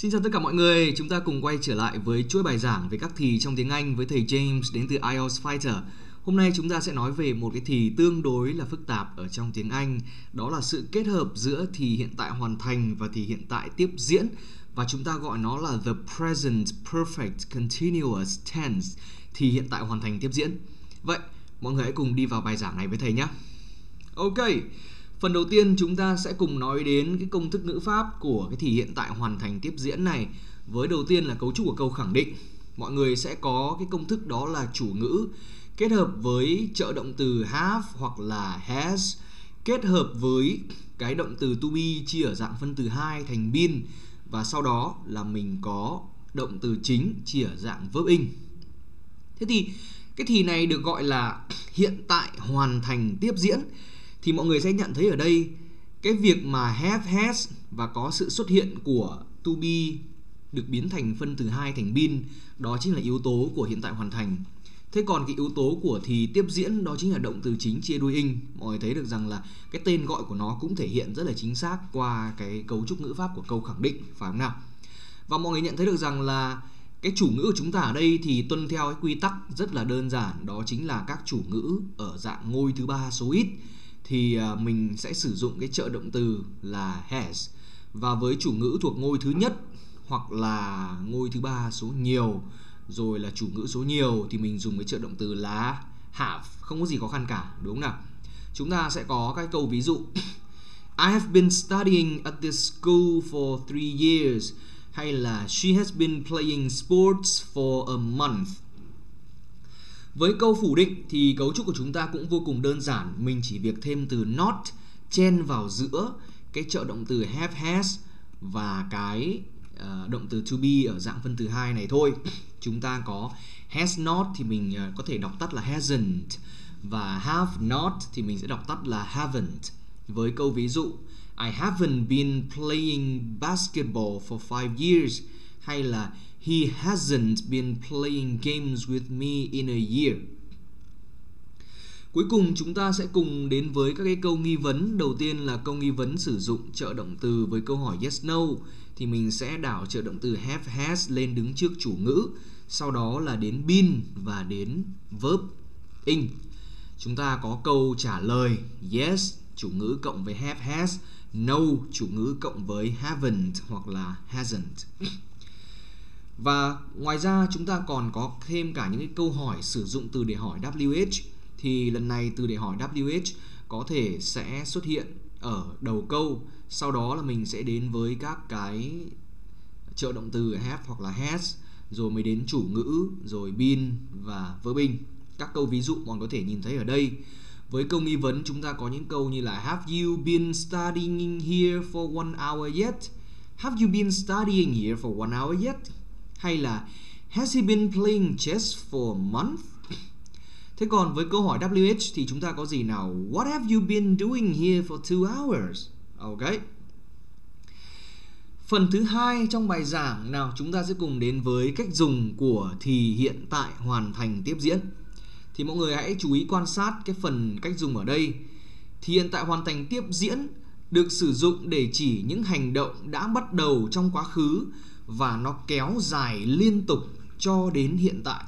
Xin chào tất cả mọi người, chúng ta cùng quay trở lại với chuỗi bài giảng về các thì trong tiếng Anh với thầy James đến từ IELTS Fighter. Hôm nay chúng ta sẽ nói về một cái thì tương đối là phức tạp ở trong tiếng Anh. Đó là sự kết hợp giữa thì hiện tại hoàn thành và thì hiện tại tiếp diễn. Và chúng ta gọi nó là the present perfect continuous tense, thì hiện tại hoàn thành tiếp diễn. Vậy, mọi người hãy cùng đi vào bài giảng này với thầy nhé. Ok, phần đầu tiên chúng ta sẽ cùng nói đến cái công thức ngữ pháp của cái thì hiện tại hoàn thành tiếp diễn này. Với đầu tiên là cấu trúc của câu khẳng định. Mọi người sẽ có cái công thức đó là chủ ngữ kết hợp với trợ động từ have hoặc là has, kết hợp với cái động từ to be chia ở dạng phân từ 2 thành been, và sau đó là mình có động từ chính chia ở dạng verb in. Thế thì cái thì này được gọi là hiện tại hoàn thành tiếp diễn. Thì mọi người sẽ nhận thấy ở đây cái việc mà have, has và có sự xuất hiện của to be được biến thành phân từ 2 thành been, đó chính là yếu tố của hiện tại hoàn thành. Thế còn cái yếu tố của thì tiếp diễn đó chính là động từ chính chia đuôi ing. Mọi người thấy được rằng là cái tên gọi của nó cũng thể hiện rất là chính xác qua cái cấu trúc ngữ pháp của câu khẳng định, phải không nào? Và mọi người nhận thấy được rằng là cái chủ ngữ của chúng ta ở đây thì tuân theo cái quy tắc rất là đơn giản, đó chính là các chủ ngữ ở dạng ngôi thứ 3 số ít thì mình sẽ sử dụng cái trợ động từ là has, và với chủ ngữ thuộc ngôi thứ nhất hoặc là ngôi thứ 3 số nhiều rồi là chủ ngữ số nhiều thì mình dùng cái trợ động từ là have, không có gì khó khăn cả, đúng không nào? Chúng ta sẽ có các câu ví dụ I have been studying at this school for 3 years, hay là she has been playing sports for a month. Với câu phủ định thì cấu trúc của chúng ta cũng vô cùng đơn giản, mình chỉ việc thêm từ not chen vào giữa cái trợ động từ have, has và cái động từ to be ở dạng phân từ 2 này thôi. Chúng ta có has not thì mình có thể đọc tắt là hasn't, và have not thì mình sẽ đọc tắt là haven't. Với câu ví dụ I haven't been playing basketball for 5 years, hay là he hasn't been playing games with me in a year. Cuối cùng chúng ta sẽ cùng đến với các cái câu nghi vấn. Đầu tiên là câu nghi vấn sử dụng trợ động từ với câu hỏi yes, no. Thì mình sẽ đảo trợ động từ have, has lên đứng trước chủ ngữ, sau đó là đến been và đến verb in. Chúng ta có câu trả lời yes chủ ngữ cộng với have, has, no chủ ngữ cộng với haven't hoặc là hasn't. Và ngoài ra chúng ta còn có thêm cả những cái câu hỏi sử dụng từ để hỏi WH. Thì lần này từ để hỏi WH có thể sẽ xuất hiện ở đầu câu, sau đó là mình sẽ đến với các cái trợ động từ have hoặc là has, rồi mới đến chủ ngữ, rồi been và verb in. Các câu ví dụ mọi người có thể nhìn thấy ở đây. Với câu nghi vấn chúng ta có những câu như là have you been studying here for 1 hour yet? Have you been studying here for 1 hour yet? Hay là has he been playing chess for a month? Thế còn với câu hỏi WH thì chúng ta có gì nào? What have you been doing here for 2 hours? Ok. Phần thứ hai trong bài giảng nào chúng ta sẽ cùng đến với cách dùng của thì hiện tại hoàn thành tiếp diễn. Thì mọi người hãy chú ý quan sát cái phần cách dùng ở đây. Thì hiện tại hoàn thành tiếp diễn được sử dụng để chỉ những hành động đã bắt đầu trong quá khứ và nó kéo dài liên tục cho đến hiện tại.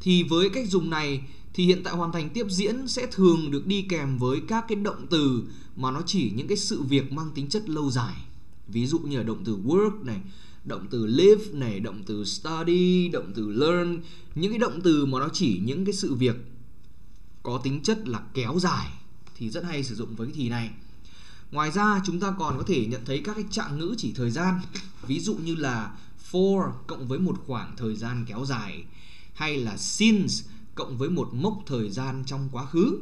Thì với cách dùng này thì hiện tại hoàn thành tiếp diễn sẽ thường được đi kèm với các cái động từ mà nó chỉ những cái sự việc mang tính chất lâu dài. Ví dụ như là động từ work này, động từ live này, động từ study, động từ learn. Những cái động từ mà nó chỉ những cái sự việc có tính chất là kéo dài thì rất hay sử dụng với cái thì này. Ngoài ra chúng ta còn có thể nhận thấy các cái trạng ngữ chỉ thời gian. Ví dụ như là for cộng với một khoảng thời gian kéo dài, hay là since cộng với một mốc thời gian trong quá khứ.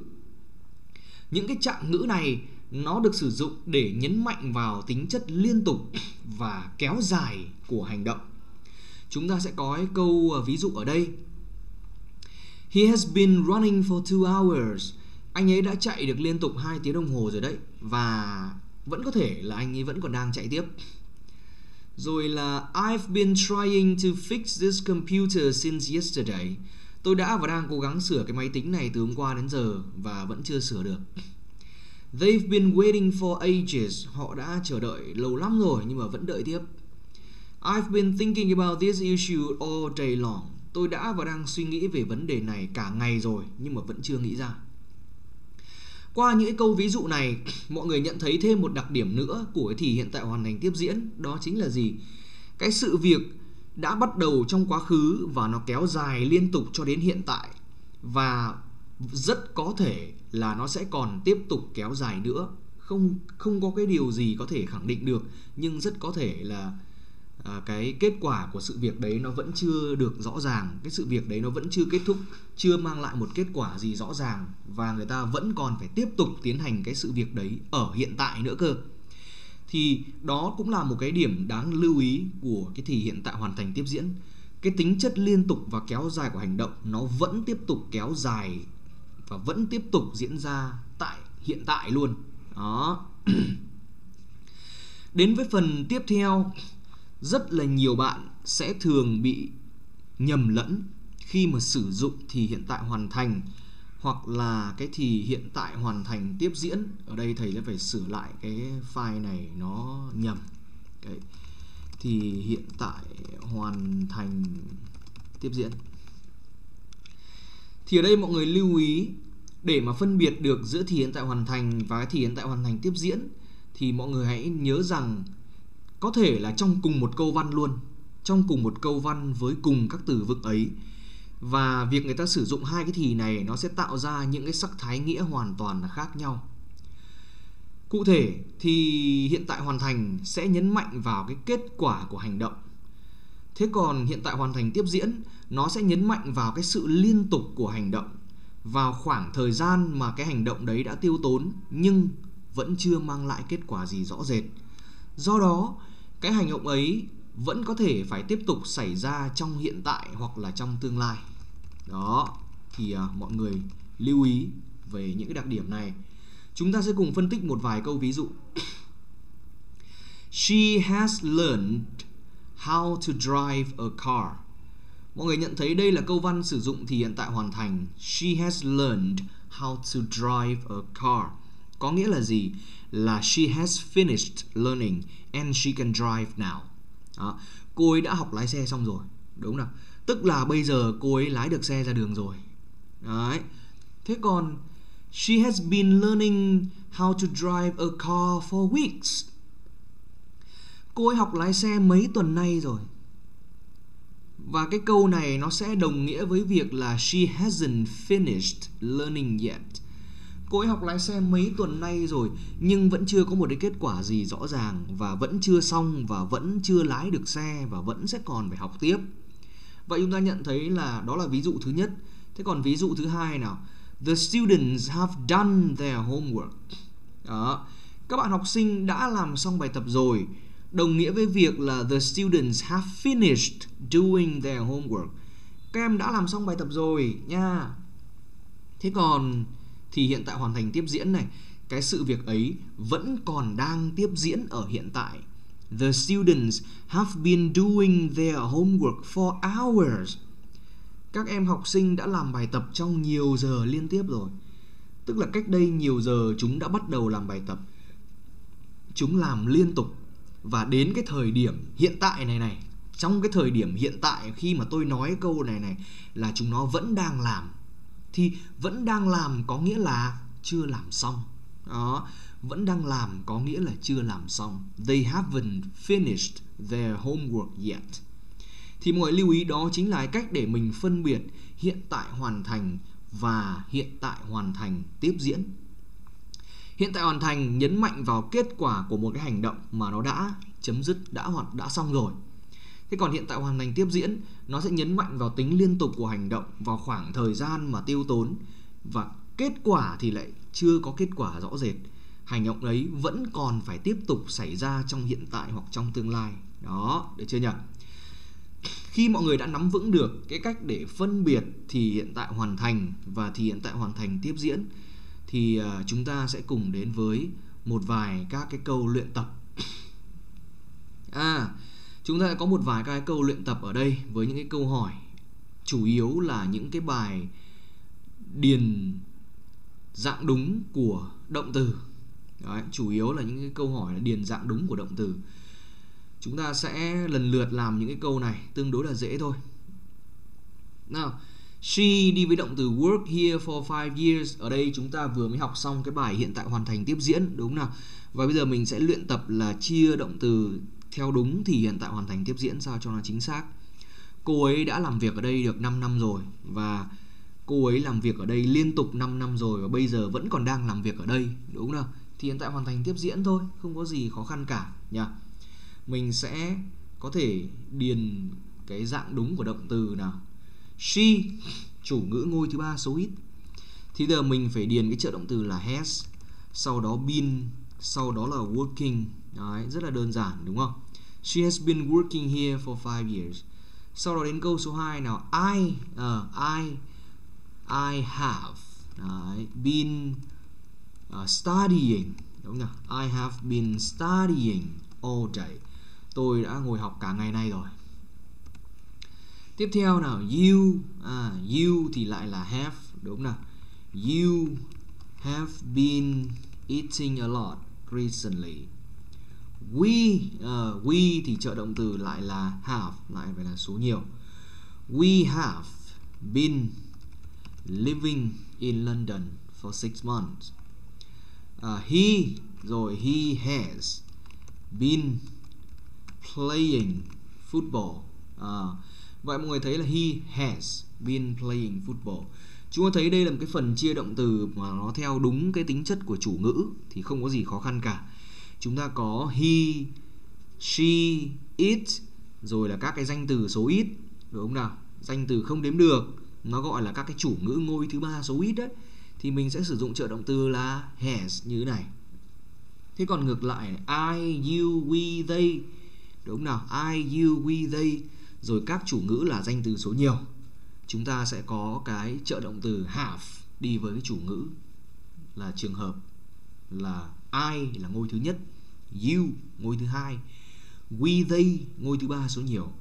Những cái trạng ngữ này nó được sử dụng để nhấn mạnh vào tính chất liên tục và kéo dài của hành động. Chúng ta sẽ có câu ví dụ ở đây. He has been running for 2 hours. Anh ấy đã chạy được liên tục 2 tiếng đồng hồ rồi đấy. Và vẫn có thể là anh ấy vẫn còn đang chạy tiếp. Rồi là I've been trying to fix this computer since yesterday. Tôi đã và đang cố gắng sửa cái máy tính này từ hôm qua đến giờ và vẫn chưa sửa được. They've been waiting for ages. Họ đã chờ đợi lâu lắm rồi nhưng mà vẫn đợi tiếp. I've been thinking about this issue all day long. Tôi đã và đang suy nghĩ về vấn đề này cả ngày rồi nhưng mà vẫn chưa nghĩ ra. Qua những câu ví dụ này, mọi người nhận thấy thêm một đặc điểm nữa của thì hiện tại hoàn thành tiếp diễn, đó chính là gì? Cái sự việc đã bắt đầu trong quá khứ và nó kéo dài liên tục cho đến hiện tại, và rất có thể là nó sẽ còn tiếp tục kéo dài nữa. Không có cái điều gì có thể khẳng định được, nhưng rất có thể là cái kết quả của sự việc đấy nó vẫn chưa được rõ ràng. Cái sự việc đấy nó vẫn chưa kết thúc, chưa mang lại một kết quả gì rõ ràng, và người ta vẫn còn phải tiếp tục tiến hành cái sự việc đấy ở hiện tại nữa cơ. Thì đó cũng là một cái điểm đáng lưu ý của cái thì hiện tại hoàn thành tiếp diễn. Cái tính chất liên tục và kéo dài của hành động nó vẫn tiếp tục kéo dài và vẫn tiếp tục diễn ra tại hiện tại luôn. Đó. Đến với phần tiếp theo, rất là nhiều bạn sẽ thường bị nhầm lẫn khi mà sử dụng thì hiện tại hoàn thành hoặc là cái thì hiện tại hoàn thành tiếp diễn. Ở đây thầy sẽ phải sửa lại cái file này nó nhầm. Đấy. Thì hiện tại hoàn thành tiếp diễn. Thì ở đây mọi người lưu ý, để mà phân biệt được giữa thì hiện tại hoàn thành và thì hiện tại hoàn thành tiếp diễn, thì mọi người hãy nhớ rằng có thể là trong cùng một câu văn luôn, trong cùng một câu văn với cùng các từ vựng ấy. Và việc người ta sử dụng hai cái thì này nó sẽ tạo ra những cái sắc thái nghĩa hoàn toàn là khác nhau. Cụ thể thì hiện tại hoàn thành sẽ nhấn mạnh vào cái kết quả của hành động. Thế còn hiện tại hoàn thành tiếp diễn nó sẽ nhấn mạnh vào cái sự liên tục của hành động, vào khoảng thời gian mà cái hành động đấy đã tiêu tốn nhưng vẫn chưa mang lại kết quả gì rõ rệt. Do đó, cái hành động ấy vẫn có thể phải tiếp tục xảy ra trong hiện tại hoặc là trong tương lai. Đó, thì mọi người lưu ý về những cái đặc điểm này. Chúng ta sẽ cùng phân tích một vài câu ví dụ. She has learned how to drive a car. Mọi người nhận thấy đây là câu văn sử dụng thì hiện tại hoàn thành. She has learned how to drive a car. Có nghĩa là gì? Là she has finished learning and she can drive now. Đó. Cô ấy đã học lái xe xong rồi, đúng không? Tức là bây giờ cô ấy lái được xe ra đường rồi. Đấy. Thế còn she has been learning how to drive a car for weeks. Cô ấy học lái xe mấy tuần nay rồi. Và cái câu này nó sẽ đồng nghĩa với việc là she hasn't finished learning yet. Cô ấy học lái xe mấy tuần nay rồi nhưng vẫn chưa có một cái kết quả gì rõ ràng, và vẫn chưa xong, và vẫn chưa lái được xe, và vẫn sẽ còn phải học tiếp. Vậy chúng ta nhận thấy là đó là ví dụ thứ nhất. Thế còn ví dụ thứ hai nào? The students have done their homework. Đó. Các bạn học sinh đã làm xong bài tập rồi, đồng nghĩa với việc là the students have finished doing their homework. Các em đã làm xong bài tập rồi nha. Thế còn thì hiện tại hoàn thành tiếp diễn này, cái sự việc ấy vẫn còn đang tiếp diễn ở hiện tại. The students have been doing their homework for hours. Các em học sinh đã làm bài tập trong nhiều giờ liên tiếp rồi. Tức là cách đây nhiều giờ chúng đã bắt đầu làm bài tập. Chúng làm liên tục. Và đến cái thời điểm hiện tại này, trong cái thời điểm hiện tại khi mà tôi nói câu này là chúng nó vẫn đang làm. Thì vẫn đang làm có nghĩa là chưa làm xong. Đó, vẫn đang làm có nghĩa là chưa làm xong. They haven't finished their homework yet. Thì mọi người lưu ý đó chính là cách để mình phân biệt hiện tại hoàn thành và hiện tại hoàn thành tiếp diễn. Hiện tại hoàn thành nhấn mạnh vào kết quả của một cái hành động mà nó đã chấm dứt, đã xong rồi. Thế còn hiện tại hoàn thành tiếp diễn nó sẽ nhấn mạnh vào tính liên tục của hành động, vào khoảng thời gian mà tiêu tốn, và kết quả thì lại chưa có kết quả rõ rệt. Hành động ấy vẫn còn phải tiếp tục xảy ra trong hiện tại hoặc trong tương lai. Đó, được chưa nhỉ? Khi mọi người đã nắm vững được cái cách để phân biệt thì hiện tại hoàn thành và thì hiện tại hoàn thành tiếp diễn, thì chúng ta sẽ cùng đến với một vài các cái câu luyện tập. Chúng ta có một vài các câu luyện tập ở đây với những cái câu hỏi, chủ yếu là những cái bài điền dạng đúng của động từ. Đấy, chủ yếu là những cái câu hỏi là điền dạng đúng của động từ. Chúng ta sẽ lần lượt làm những cái câu này tương đối là dễ thôi. Nào, she đi với động từ work here for 5 years. Ở đây chúng ta vừa mới học xong cái bài hiện tại hoàn thành tiếp diễn, đúng không nào? Và bây giờ mình sẽ luyện tập là chia động từ theo đúng thì hiện tại hoàn thành tiếp diễn sao cho nó chính xác. Cô ấy đã làm việc ở đây được 5 năm rồi. Và cô ấy làm việc ở đây liên tục 5 năm rồi. Và bây giờ vẫn còn đang làm việc ở đây, đúng không nào? Thì hiện tại hoàn thành tiếp diễn thôi, không có gì khó khăn cả nhỉ? Mình sẽ có thể điền cái dạng đúng của động từ nào. She, chủ ngữ ngôi thứ 3 số ít. Thì giờ mình phải điền cái trợ động từ là has, sau đó been, sau đó là working. Đấy, rất là đơn giản đúng không? She has been working here for 5 years. Sau đó đến câu số 2 nào. I have been studying, đúng không? I have been studying all day. Tôi đã ngồi học cả ngày nay rồi. Tiếp theo nào, you thì lại là have, đúng nào? You have been eating a lot recently. We thì trợ động từ lại là have, lại phải là số nhiều. We have been living in London for 6 months. He has been playing football. Vậy mọi người thấy là he has been playing football. Chúng ta thấy đây là một cái phần chia động từ mà nó theo đúng cái tính chất của chủ ngữ thì không có gì khó khăn cả. Chúng ta có he, she, it, rồi là các cái danh từ số ít, đúng không nào? Danh từ không đếm được, nó gọi là các cái chủ ngữ ngôi thứ 3 số ít đấy. Thì mình sẽ sử dụng trợ động từ là has như thế này. Thế còn ngược lại, I, you, we, they, đúng không nào? I, you, we, they, rồi các chủ ngữ là danh từ số nhiều. Chúng ta sẽ có cái trợ động từ have đi với cái chủ ngữ là trường hợp là I là ngôi thứ nhất, you ngôi thứ hai, we, they ngôi thứ 3 số nhiều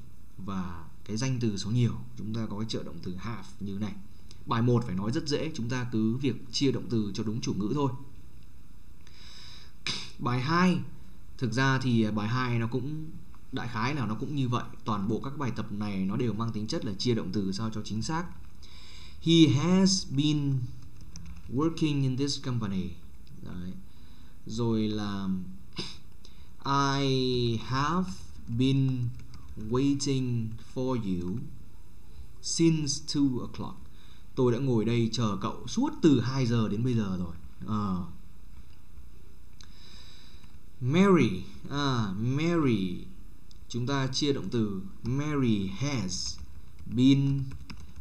và cái danh từ số nhiều. Chúng ta có cái trợ động từ have như thế này. Bài 1 phải nói rất dễ, chúng ta cứ việc chia động từ cho đúng chủ ngữ thôi. Bài 2, thực ra thì bài 2 nó cũng đại khái là nó cũng như vậy. Toàn bộ các bài tập này nó đều mang tính chất là chia động từ sao cho chính xác. He has been working in this company. Đấy. Rồi là I have been waiting for you since 2 o'clock. Tôi đã ngồi đây chờ cậu suốt từ 2 giờ đến bây giờ rồi. Mary, Mary, chúng ta chia động từ Mary has been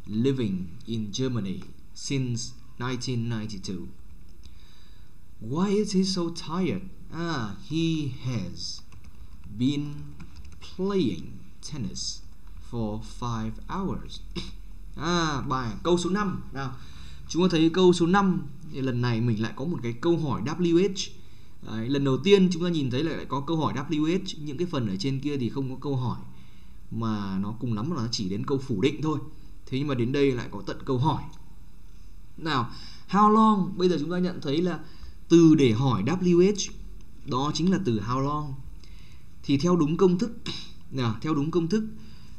living in Germany since 1992. Why is he so tired? He has been playing tennis for 5 hours. Câu số 5 nào. Chúng ta thấy câu số 5 thì lần này mình lại có một cái câu hỏi WH. Đấy, lần đầu tiên chúng ta nhìn thấy lại có câu hỏi WH. Những cái phần ở trên kia thì không có câu hỏi, mà nó cùng lắm là nó chỉ đến câu phủ định thôi. Thế nhưng mà đến đây lại có tận câu hỏi. Nào, how long. Bây giờ chúng ta nhận thấy là từ để hỏi WH đó chính là từ how long. Thì theo đúng công thức nào, theo đúng công thức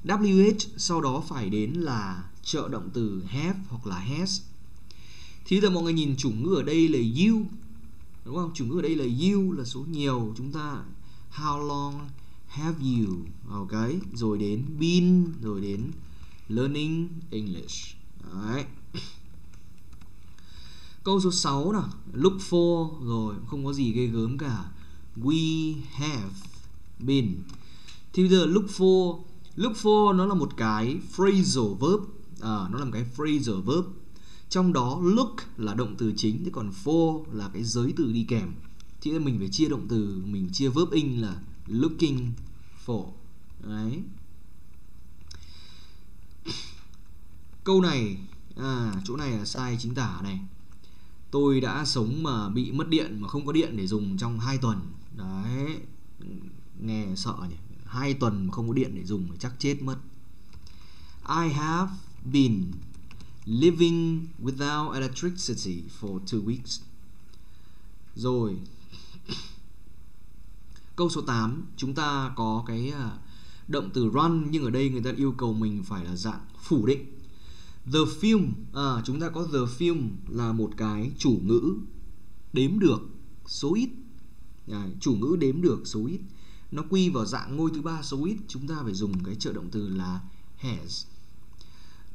WH sau đó phải đến là trợ động từ have hoặc là has. Thì giờ mọi người nhìn chủ ngữ ở đây là you, đúng không? Chủ ngữ ở đây là you là số nhiều. Chúng ta how long have you, ok, rồi đến been, rồi đến learning English. Đấy. Câu số 6 nào, look for, rồi không có gì ghê gớm cả. We have been. Thì bây giờ look for nó là một cái phrasal verb, nó là một cái phrasal verb. Trong đó look là động từ chính, thế còn for là cái giới từ đi kèm. Thì nên mình phải chia động từ, mình chia verb in là looking for. Đấy. Câu này, chỗ này là sai chính tả này. Tôi đã sống mà bị mất điện, mà không có điện để dùng trong 2 tuần. Đấy. Nghe sợ nhỉ. 2 tuần mà không có điện để dùng chắc chết mất. I have been living without electricity for 2 weeks. Rồi Câu số 8 chúng ta có cái động từ run, nhưng ở đây người ta yêu cầu mình phải là dạng phủ định. The film, chúng ta có the film là một cái chủ ngữ đếm được số ít. Chủ ngữ đếm được số ít, nó quy vào dạng ngôi thứ ba số ít, chúng ta phải dùng cái trợ động từ là has.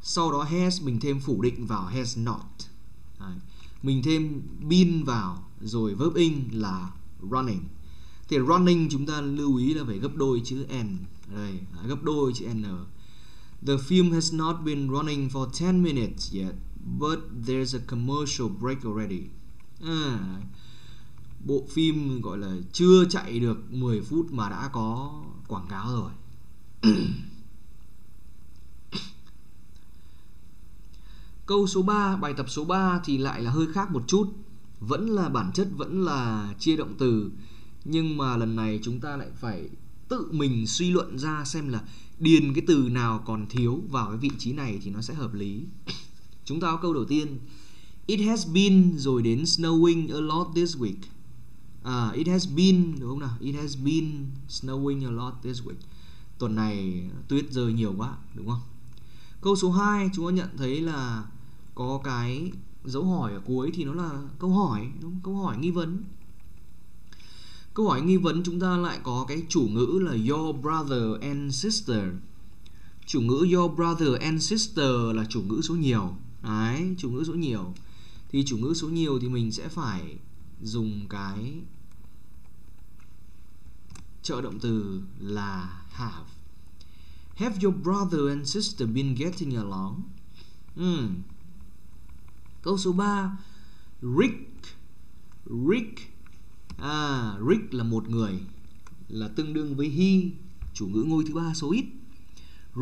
Sau đó has mình thêm phủ định vào has not. Mình thêm been vào, rồi verb in là running. Thì running chúng ta lưu ý là phải gấp đôi chữ n. Đây, gấp đôi chữ n. The film has not been running for 10 minutes yet, but there's a commercial break already. Bộ phim gọi là chưa chạy được 10 phút mà đã có quảng cáo rồi. Câu số 3, bài tập số 3 thì lại là hơi khác một chút. Vẫn là bản chất, vẫn là chia động từ, nhưng mà lần này chúng ta lại phải tự mình suy luận ra xem là điền cái từ nào còn thiếu vào cái vị trí này thì nó sẽ hợp lý. Chúng ta có câu đầu tiên it has been, rồi đến snowing a lot this week. It has been, đúng không nào? It has been snowing a lot this week. Tuần này tuyết rơi nhiều quá, đúng không? Câu số 2 chúng ta nhận thấy là có cái dấu hỏi ở cuối thì nó là câu hỏi, đúng không? Câu hỏi nghi vấn. Câu hỏi nghi vấn chúng ta lại có cái chủ ngữ là your brother and sister. Chủ ngữ your brother and sister là chủ ngữ số nhiều. Đấy, chủ ngữ số nhiều. Thì chủ ngữ số nhiều thì mình sẽ phải dùng cái trợ động từ là have. Have your brother and sister been getting along? Câu số 3 Rick. Rick là một người, là tương đương với he, chủ ngữ ngôi thứ ba số ít.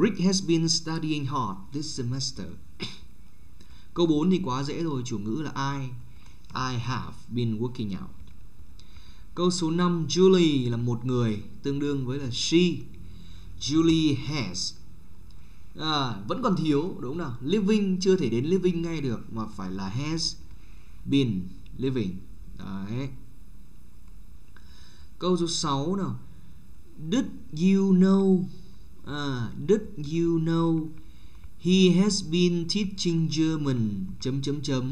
Rick has been studying hard this semester. Câu 4 thì quá dễ rồi, chủ ngữ là I. I have been working out. Câu số 5 Julie là một người, tương đương với là she. Julie has. Vẫn còn thiếu, đúng nào? Living, chưa thể đến living ngay được mà phải là has been living. Đấy. Câu số 6 nào. Did you know? Did you know he has been teaching German ...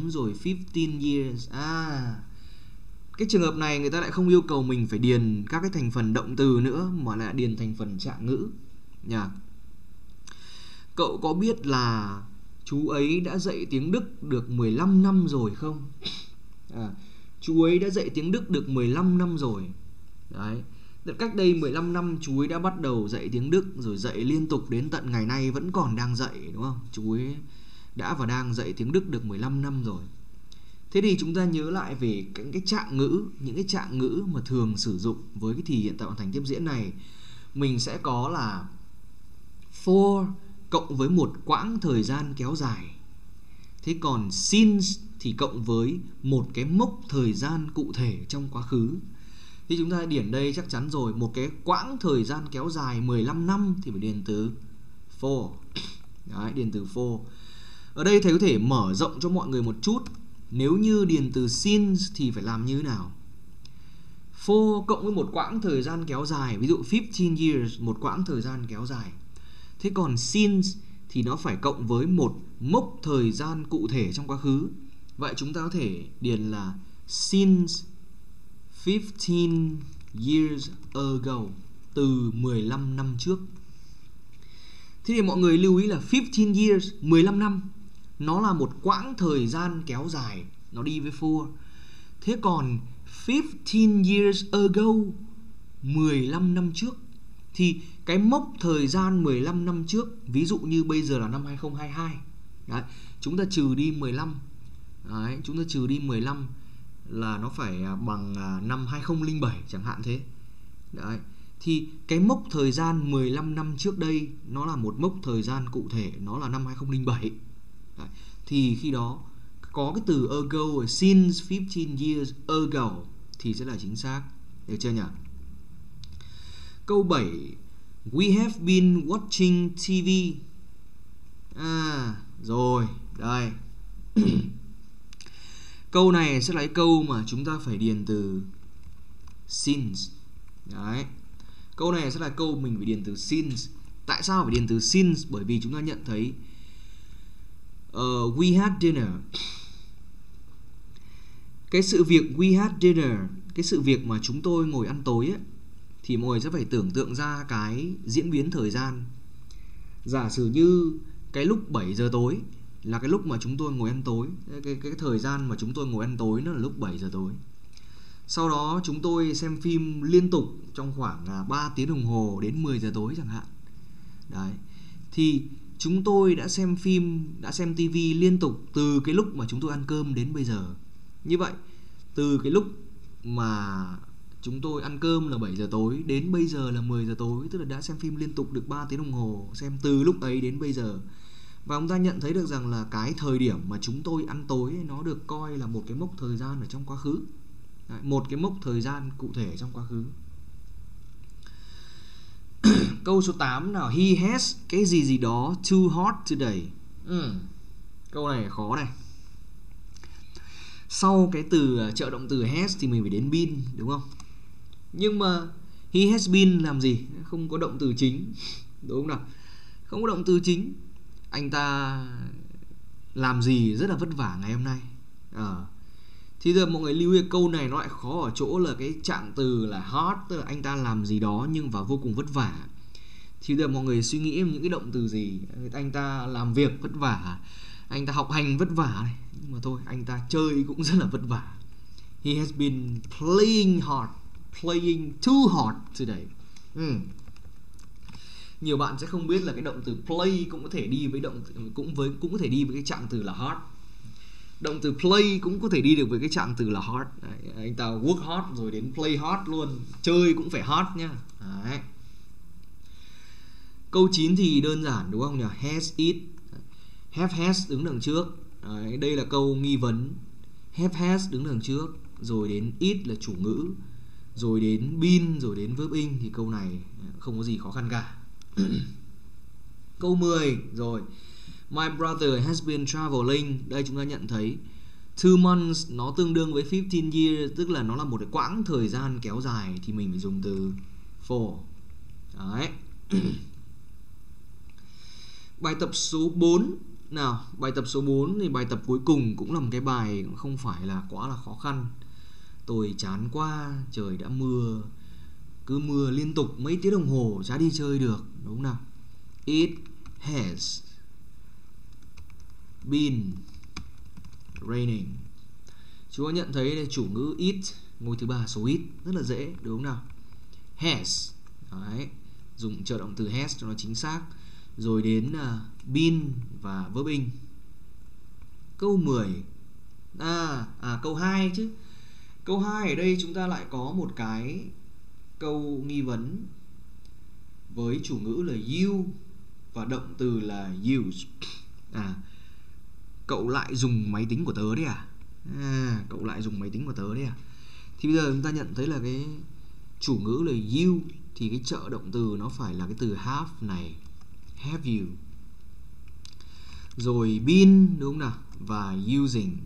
rồi 15 years. Cái trường hợp này người ta lại không yêu cầu mình phải điền các cái thành phần động từ nữa mà lại điền thành phần trạng ngữ. Cậu có biết là chú ấy đã dạy tiếng Đức được 15 năm rồi không? Chú ấy đã dạy tiếng Đức được 15 năm rồi. Đấy, cách đây 15 năm chú ấy đã bắt đầu dạy tiếng Đức, rồi dạy liên tục đến tận ngày nay vẫn còn đang dạy, đúng không? Chú ấy đã và đang dạy tiếng Đức được 15 năm rồi. Thế thì chúng ta nhớ lại về cái trạng ngữ, những cái trạng ngữ mà thường sử dụng với cái thì hiện tại hoàn thành tiếp diễn này. Mình sẽ có là for cộng với một quãng thời gian kéo dài. Thế còn since thì cộng với một cái mốc thời gian cụ thể trong quá khứ. Thì chúng ta điền đây chắc chắn rồi, một cái quãng thời gian kéo dài 15 năm thì phải điền từ for. Đấy, điền từ for. Ở đây thầy có thể mở rộng cho mọi người một chút. Nếu như điền từ since thì phải làm như thế nào? For cộng với một quãng thời gian kéo dài, ví dụ 15 years, một quãng thời gian kéo dài. Thế còn since thì nó phải cộng với một mốc thời gian cụ thể trong quá khứ. Vậy chúng ta có thể điền là since 15 years ago, từ 15 năm trước. Thế thì mọi người lưu ý là 15 years, 15 năm, nó là một quãng thời gian kéo dài, nó đi với for. Thế còn 15 years ago, 15 năm trước, thì cái mốc thời gian 15 năm trước, ví dụ như bây giờ là năm 2022. Đấy, chúng ta trừ đi 15. Đấy, chúng ta trừ đi 15 là nó phải bằng năm 2007 chẳng hạn thế. Đấy. Thì cái mốc thời gian 15 năm trước đây nó là một mốc thời gian cụ thể, nó là năm 2007. Đấy. Thì khi đó có cái từ ago, since 15 years ago thì sẽ là chính xác. Được chưa nhỉ? Câu 7 We have been watching TV. Rồi, đây. Câu này sẽ là cái câu mà chúng ta phải điền từ since. Đấy. Câu này sẽ là câu mình phải điền từ since. Tại sao phải điền từ since? Bởi vì chúng ta nhận thấy we had dinner. Cái sự việc we had dinner, cái sự việc mà chúng tôi ngồi ăn tối ấy, thì mọi người sẽ phải tưởng tượng ra cái diễn biến thời gian. Giả sử như cái lúc 7 giờ tối là cái lúc mà chúng tôi ngồi ăn tối. Cái thời gian mà chúng tôi ngồi ăn tối nó là lúc 7 giờ tối. Sau đó chúng tôi xem phim liên tục trong khoảng 3 tiếng đồng hồ đến 10 giờ tối chẳng hạn. Đấy. Thì chúng tôi đã xem phim, đã xem TV liên tục từ cái lúc mà chúng tôi ăn cơm đến bây giờ. Như vậy, từ cái lúc mà chúng tôi ăn cơm là 7 giờ tối đến bây giờ là 10 giờ tối, tức là đã xem phim liên tục được 3 tiếng đồng hồ, xem từ lúc ấy đến bây giờ. Và chúng ta nhận thấy được rằng là cái thời điểm mà chúng tôi ăn tối nó được coi là một cái mốc thời gian ở trong quá khứ. Đấy, một cái mốc thời gian cụ thể trong quá khứ. Câu số 8 nào. He has cái gì gì đó too hot today. Câu này khó này. Sau cái từ trợ động từ has thì mình phải đến been, đúng không? Nhưng mà he has been làm gì? Không có động từ chính, đúng không nào? Không có động từ chính. Anh ta làm gì rất là vất vả ngày hôm nay. Thì giờ mọi người lưu ý câu này nó lại khó ở chỗ là cái trạng từ là hot, tức là anh ta làm gì đó nhưng và vô cùng vất vả. Thì giờ mọi người suy nghĩ những cái động từ gì. Anh ta làm việc vất vả, anh ta học hành vất vả này. Nhưng mà thôi, anh ta chơi cũng rất là vất vả. He has been playing hard, playing too hard today. Nhiều bạn sẽ không biết là cái động từ play cũng có thể đi với cũng có thể đi với cái trạng từ là hard. Động từ play cũng có thể đi được với cái trạng từ là hard. Đấy, anh ta work hard rồi đến play hard luôn, chơi cũng phải hard nha. Đấy. Câu 9 thì đơn giản đúng không nhỉ? Has it, have has đứng đằng trước. Đấy, đây là câu nghi vấn. Have has đứng đằng trước, rồi đến it là chủ ngữ, rồi đến been, rồi đến verb in. Thì câu này không có gì khó khăn cả. Câu 10 rồi. My brother has been traveling. Đây chúng ta nhận thấy 2 months nó tương đương với 15 years, tức là nó là một cái quãng thời gian kéo dài, thì mình phải dùng từ for. Đấy. Bài tập số 4 nào. Bài tập số 4 thì bài tập cuối cùng cũng là một cái bài không phải là quá là khó khăn. Tôi chán quá, trời đã mưa, cứ mưa liên tục mấy tiếng đồng hồ chả đi chơi được, đúng không nào? It has been raining. Chúng ta nhận thấy đây, chủ ngữ it, ngôi thứ 3 số it, rất là dễ, đúng không nào? Has. Đấy. Dùng trợ động từ has cho nó chính xác. Rồi đến been và verb in. Câu 10. Câu 2 chứ. Câu 2 ở đây chúng ta lại có một cái câu nghi vấn với chủ ngữ là you và động từ là use. Cậu lại dùng máy tính của tớ đấy à? Cậu lại dùng máy tính của tớ đấy à? Thì bây giờ chúng ta nhận thấy là cái chủ ngữ là you, thì cái trợ động từ nó phải là cái từ have này, have you. Rồi been, đúng không nào? Và using.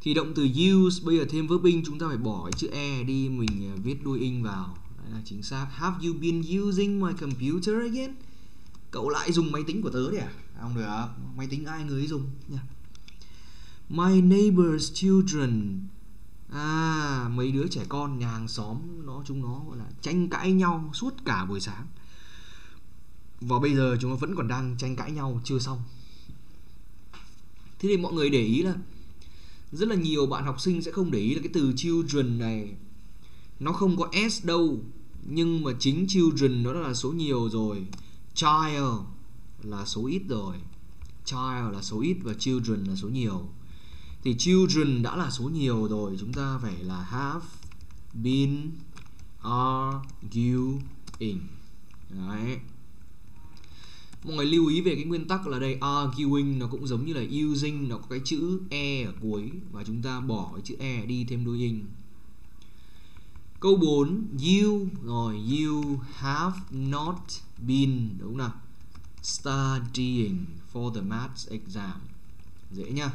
Thì động từ use bây giờ thêm verb in, chúng ta phải bỏ cái chữ e đi, mình viết đuôi in vào. Đấy là chính xác. Have you been using my computer again? Cậu lại dùng máy tính của tớ đấy à? Không được, máy tính ai người dùng nha. My neighbor's children. Mấy đứa trẻ con nhà hàng xóm chúng nó gọi là tranh cãi nhau suốt cả buổi sáng. Và bây giờ chúng nó vẫn còn đang tranh cãi nhau chưa xong. Thế thì mọi người để ý là rất là nhiều bạn học sinh sẽ không để ý là cái từ children này nó không có s đâu, nhưng mà chính children nó là số nhiều rồi, child là số ít rồi, child là số ít và children là số nhiều. Thì children đã là số nhiều rồi, chúng ta phải là have been arguing. Đấy. Mọi người lưu ý về cái nguyên tắc là đây arguing nó cũng giống như là using, nó có cái chữ e ở cuối và chúng ta bỏ cái chữ e đi thêm đuôi in. Câu 4 you rồi, you have not been, đúng không nào? Studying for the maths exam. Dễ nhá.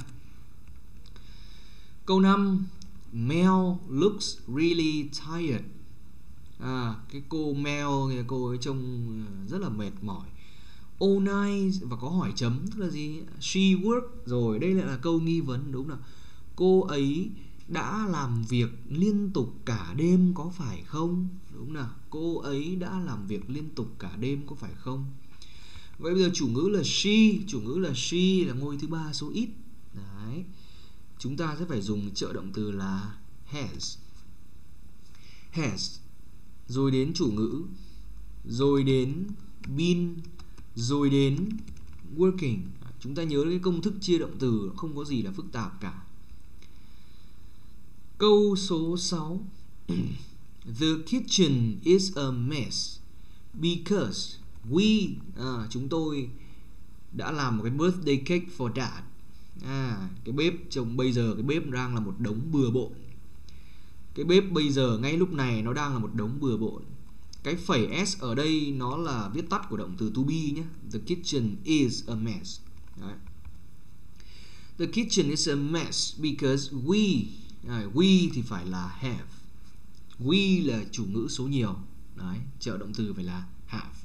Câu 5 Mel looks really tired. Cái cô Mel thì cô ấy trông rất là mệt mỏi. All night và có hỏi chấm, tức là gì? She worked. Rồi đây lại là câu nghi vấn, đúng là cô ấy đã làm việc liên tục cả đêm có phải không? Đúng là cô ấy đã làm việc liên tục cả đêm có phải không? Vậy bây giờ chủ ngữ là she, chủ ngữ là she là ngôi thứ ba số ít. Đấy. Chúng ta sẽ phải dùng trợ động từ là has. Has. Rồi đến chủ ngữ, rồi đến been, rồi đến working. Chúng ta nhớ cái công thức chia động từ không có gì là phức tạp cả. Câu số 6. The kitchen is a mess because we, chúng tôi đã làm một cái birthday cake for dad. Cái bếp trông bây giờ, cái bếp đang là một đống bừa bộn. Cái bếp bây giờ ngay lúc này nó đang là một đống bừa bộn. Cái phẩy s ở đây nó là viết tắt của động từ to be nhé. The kitchen is a mess. Đấy. The kitchen is a mess because we. We thì phải là have. We là chủ ngữ số nhiều. Đấy, trợ động từ phải là have.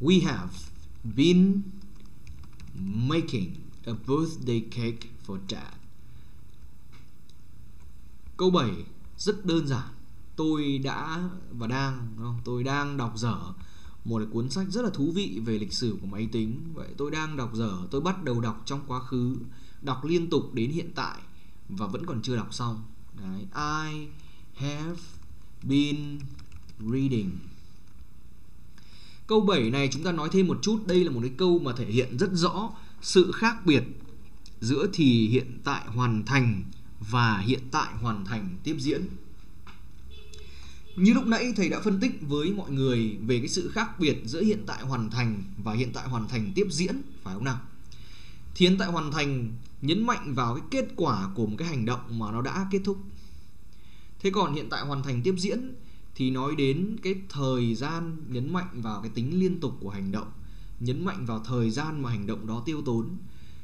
We have been making a birthday cake for dad. Câu 7 rất đơn giản. Tôi đã và đang, đúng không? Tôi đang đọc dở một cuốn sách rất là thú vị về lịch sử của máy tính. Vậy tôi đang đọc dở, tôi bắt đầu đọc trong quá khứ, đọc liên tục đến hiện tại và vẫn còn chưa đọc xong. Đấy. I have been reading. Câu 7 này chúng ta nói thêm một chút. Đây là một cái câu mà thể hiện rất rõ sự khác biệt giữa thì hiện tại hoàn thành và hiện tại hoàn thành tiếp diễn. Như lúc nãy thầy đã phân tích với mọi người về cái sự khác biệt giữa hiện tại hoàn thành và hiện tại hoàn thành tiếp diễn, phải không nào? Thì hiện tại hoàn thành nhấn mạnh vào cái kết quả của một cái hành động mà nó đã kết thúc. Thế còn hiện tại hoàn thành tiếp diễn thì nói đến cái thời gian, nhấn mạnh vào cái tính liên tục của hành động, nhấn mạnh vào thời gian mà hành động đó tiêu tốn.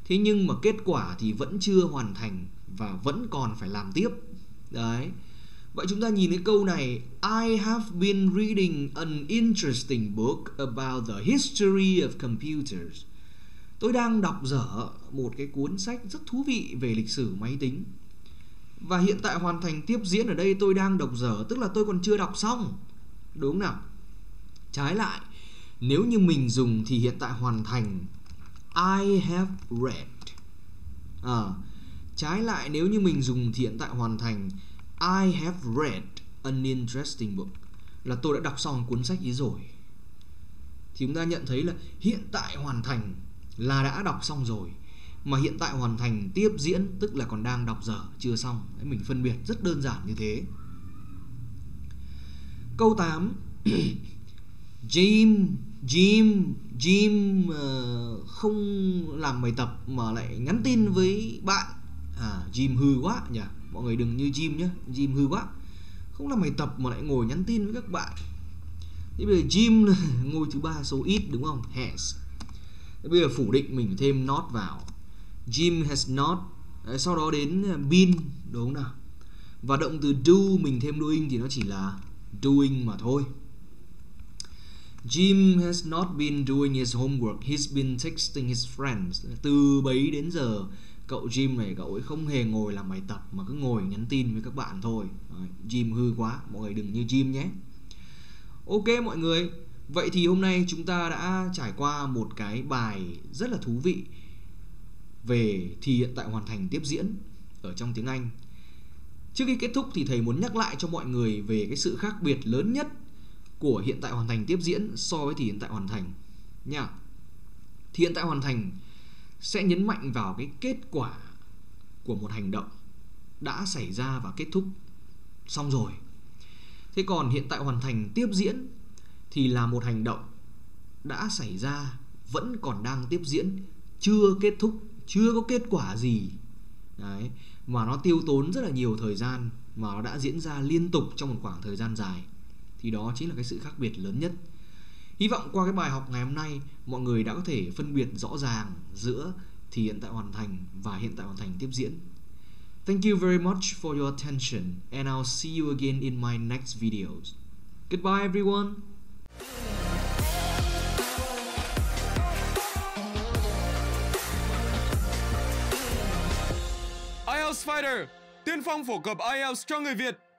Thế nhưng mà kết quả thì vẫn chưa hoàn thành và vẫn còn phải làm tiếp. Đấy. Vậy chúng ta nhìn cái câu này, I have been reading an interesting book about the history of computers. Tôi đang đọc dở một cái cuốn sách rất thú vị về lịch sử máy tính. Và hiện tại hoàn thành tiếp diễn ở đây tôi đang đọc dở, tức là tôi còn chưa đọc xong, đúng không nào? Trái lại, nếu như mình dùng thì hiện tại hoàn thành, I have read. Trái lại, nếu như mình dùng thì hiện tại hoàn thành, I have read an interesting book, là tôi đã đọc xong cuốn sách ấy rồi. Thì chúng ta nhận thấy là hiện tại hoàn thành là đã đọc xong rồi, mà hiện tại hoàn thành tiếp diễn tức là còn đang đọc dở, chưa xong. Mình phân biệt rất đơn giản như thế. Câu 8. James không làm bài tập mà lại nhắn tin với bạn. James hư quá nhỉ. Mọi người đừng như James nhé, James hư quá, không làm bài tập mà lại ngồi nhắn tin với các bạn. Thế bây giờ James ngôi thứ ba số ít, đúng không? Has. Bây giờ phủ định mình thêm not vào. Jim has not. Đấy, sau đó đến been, đúng không nào? Và động từ do mình thêm doing thì nó chỉ là doing mà thôi. Jim has not been doing his homework. He's been texting his friends. Từ bấy đến giờ cậu Jim này, cậu ấy không hề ngồi làm bài tập mà cứ ngồi nhắn tin với các bạn thôi. Đấy, Jim hư quá, mọi người đừng như Jim nhé. Ok mọi người, vậy thì hôm nay chúng ta đã trải qua một cái bài rất là thú vị về thì hiện tại hoàn thành tiếp diễn ở trong tiếng Anh. Trước khi kết thúc thì thầy muốn nhắc lại cho mọi người về cái sự khác biệt lớn nhất của hiện tại hoàn thành tiếp diễn so với thì hiện tại hoàn thành nha. Thì hiện tại hoàn thành sẽ nhấn mạnh vào cái kết quả của một hành động đã xảy ra và kết thúc xong rồi. Thế còn hiện tại hoàn thành tiếp diễn thì là một hành động đã xảy ra, vẫn còn đang tiếp diễn, chưa kết thúc, chưa có kết quả gì. Đấy, mà nó tiêu tốn rất là nhiều thời gian, mà nó đã diễn ra liên tục trong một khoảng thời gian dài. Thì đó chính là cái sự khác biệt lớn nhất. Hy vọng qua cái bài học ngày hôm nay, mọi người đã có thể phân biệt rõ ràng giữa thì hiện tại hoàn thành và hiện tại hoàn thành tiếp diễn. Thank you very much for your attention and I'll see you again in my next videos. Goodbye everyone. IELTS Fighter, tiên phong phổ cập IELTS cho người Việt.